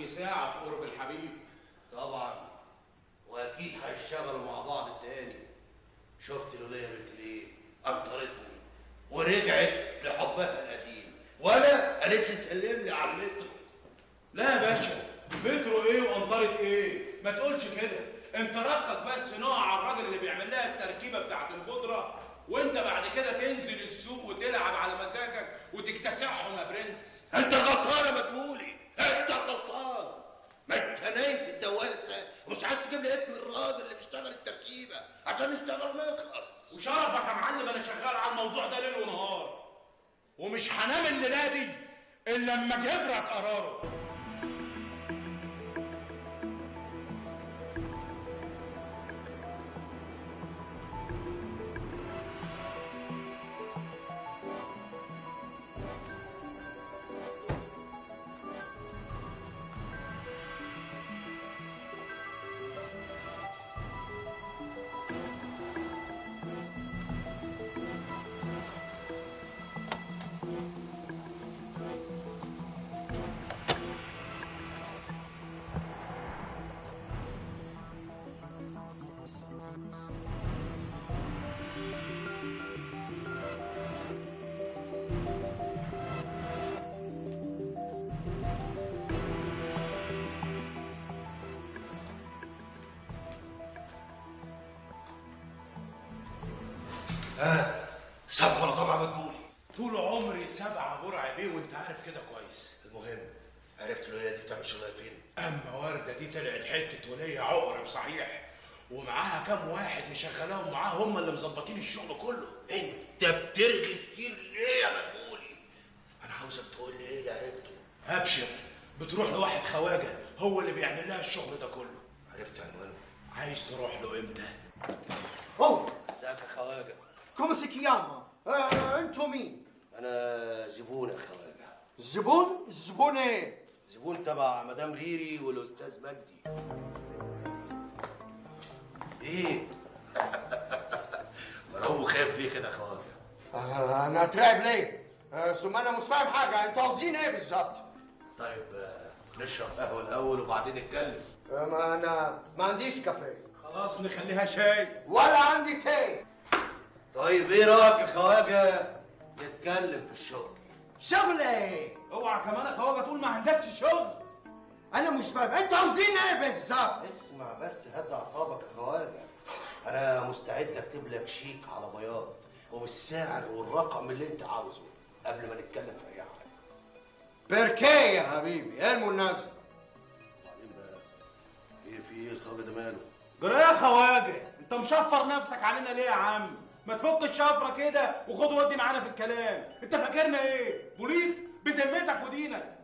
لي ساعة في قرب الحبيب. طبعا واكيد هيشتغلوا مع بعض تاني. شفت لوليا بنت ليه انطرتني ورجعت لحبها القديم، وانا قالت لي سلملي على المترو. لا يا باشا، مترو ايه وانطرت ايه؟ ما تقولش كده، انت ركز بس نقع على الراجل اللي بيعمل لها التركيبه بتاعت البودره، وانت بعد كده تنزل السوق وتلعب على مزاجك وتكتسحهم يا برنس. انت غلطان يا مدهولي، انت غلطان. ما انت نايم في الدواسه ومش عايز تجيب لي اسم الراجل اللي بيشتغل التركيبه عشان يشتغل ويخلص. وشرفك يا معلم انا شغال على الموضوع ده ليل ونهار، ومش هنام الليله دي الا لما جبرك قراره. شغلاهم معاه، هم اللي مظبطين الشغل كله. انت بترغي كتير ليه يا مدبولي؟ انا عاوزك تقول لي ايه اللي عرفته. ابشر، بتروح لواحد خواجه هو اللي بيعمل لها الشغل ده كله. عرفت عنوانه؟ عايز تروح له امتى؟ اوه ازيك يا خواجه؟ كوم سي كياما. انتوا مين؟ انا زبون يا خواجه. زبون؟ زبون ايه؟ زبون تبع مدام ريري والاستاذ مجدي. ايه؟ مروه خايف ليه كده يا خواجه؟ انا هترعب ليه؟ ثم انا مش فاهم حاجه، انتوا عاوزين ايه بالظبط؟ طيب نشرب قهوه الاول وبعدين نتكلم. ما انا ما عنديش كافيه. خلاص نخليها شاي. ولا عندي تاي. طيب ايه رايك يا خواجه نتكلم في الشغل؟ شغل ايه؟ اوعى كمان يا خواجه تقول ما عندكش شغل. انا مش فاهم انتوا عاوزين ايه بالظبط؟ اسمع بس، هدي اعصابك يا خواجه. أنا مستعد أكتب لك شيك على بياض وبالسعر والرقم اللي أنت عاوزه قبل ما نتكلم في أي حاجة. بركاية يا حبيبي، إيه المناسبة؟ وبعدين بقى إيه في إيه الخواجة ده ماله؟ جرى يا خواجة؟ أنت مشفر نفسك علينا ليه يا عم؟ ما تفك الشفرة كده وخد ودي معانا في الكلام، أنت فاكرنا إيه؟ بوليس؟ بذمتك ودينك؟